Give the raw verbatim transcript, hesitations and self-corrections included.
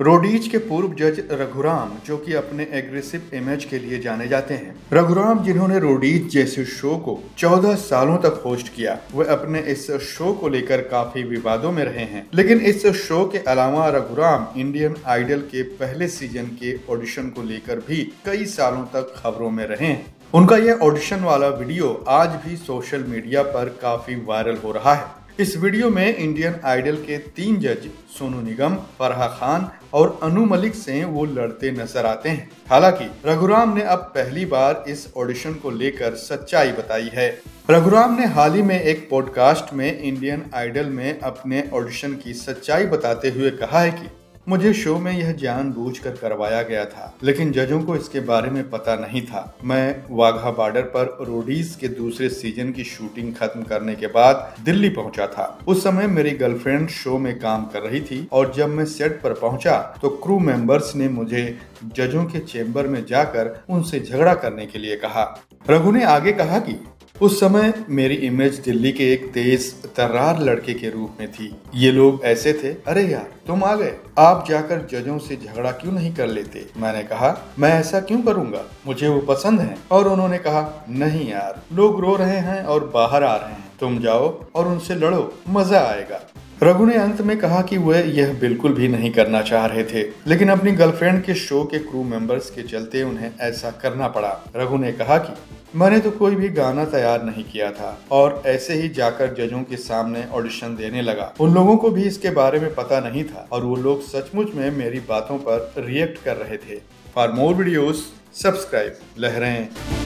Roadies के पूर्व जज रघुराम, जो कि अपने एग्रेसिव इमेज के लिए जाने जाते हैं। रघुराम, जिन्होंने रोडीज जैसे शो को चौदह सालों तक होस्ट किया, वे अपने इस शो को लेकर काफी विवादों में रहे हैं। लेकिन इस शो के अलावा रघुराम इंडियन आइडल के पहले सीजन के ऑडिशन को लेकर भी कई सालों तक खबरों में रहे हैं। उनका यह ऑडिशन वाला वीडियो आज भी सोशल मीडिया पर काफी वायरल हो रहा है। इस वीडियो में इंडियन आइडल के तीन जज सोनू निगम, फरहा खान और अनु मलिक से वो लड़ते नजर आते हैं। हालांकि रघुराम ने अब पहली बार इस ऑडिशन को लेकर सच्चाई बताई है। रघुराम ने हाल ही में एक पॉडकास्ट में इंडियन आइडल में अपने ऑडिशन की सच्चाई बताते हुए कहा है कि मुझे शो में यह जानबूझकर करवाया गया था, लेकिन जजों को इसके बारे में पता नहीं था। मैं वाघा बॉर्डर पर रोडीज के दूसरे सीजन की शूटिंग खत्म करने के बाद दिल्ली पहुंचा था। उस समय मेरी गर्लफ्रेंड शो में काम कर रही थी और जब मैं सेट पर पहुंचा तो क्रू मेंबर्स ने मुझे जजों के चेंबर में जाकर उनसे झगड़ा करने के लिए कहा। रघु ने आगे कहा कि उस समय मेरी इमेज दिल्ली के एक तेज तर्रार लड़के के रूप में थी। ये लोग ऐसे थे, अरे यार तुम आ गए, आप जाकर जजों से झगड़ा क्यों नहीं कर लेते। मैंने कहा, मैं ऐसा क्यों करूंगा, मुझे वो पसंद हैं। और उन्होंने कहा, नहीं यार, लोग रो रहे हैं और बाहर आ रहे हैं, तुम जाओ और उनसे लड़ो, मजा आएगा। रघु ने अंत में कहा कि वह यह बिल्कुल भी नहीं करना चाह रहे थे, लेकिन अपनी गर्लफ्रेंड के शो के क्रू मेंबर्स के चलते उन्हें ऐसा करना पड़ा। रघु ने कहा कि मैंने तो कोई भी गाना तैयार नहीं किया था और ऐसे ही जाकर जजों के सामने ऑडिशन देने लगा। उन लोगों को भी इसके बारे में पता नहीं था और वो लोग सचमुच में मेरी बातों पर रिएक्ट कर रहे थे। फॉर मोर वीडियोस सब्सक्राइब लहरें।